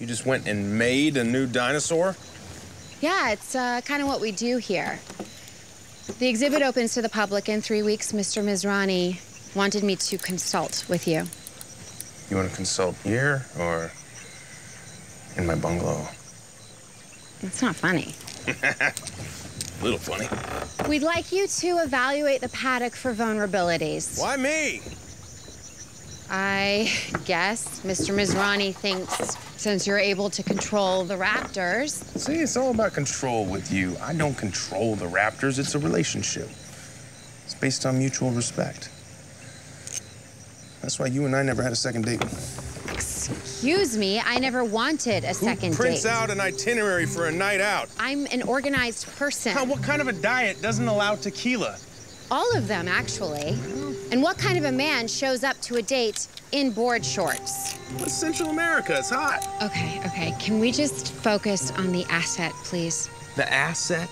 You just went and made a new dinosaur? Yeah, it's kind of what we do here. The exhibit opens to the public in 3 weeks. Mr. Mizrani wanted me to consult with you. You want to consult here or in my bungalow? It's not funny. A little funny. We'd like you to evaluate the paddock for vulnerabilities. Why me? I guess Mr. Mizrani thinks since you're able to control the raptors... See, it's all about control with you. I don't control the raptors. It's a relationship. It's based on mutual respect. That's why you and I never had a second date. Excuse me, I never wanted a second date. Who prints out an itinerary for a night out? I'm an organized person. Now, what kind of a diet doesn't allow tequila? All of them, actually. And what kind of a man shows up to a date in board shorts? Well, Central America, it's hot. Okay, okay, can we just focus on the asset, please? The asset?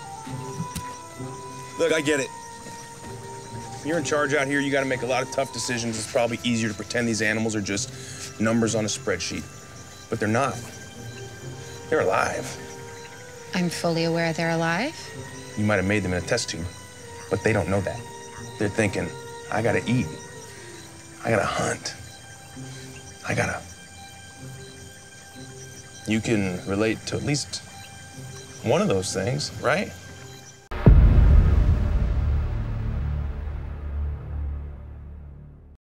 Look, I get it. You're in charge out here, you gotta make a lot of tough decisions. It's probably easier to pretend these animals are just numbers on a spreadsheet. But they're not. They're alive. I'm fully aware they're alive. You might have made them in a test tube, but they don't know that. They're thinking, I gotta eat. I gotta hunt. I gotta... You can relate to at least one of those things, right?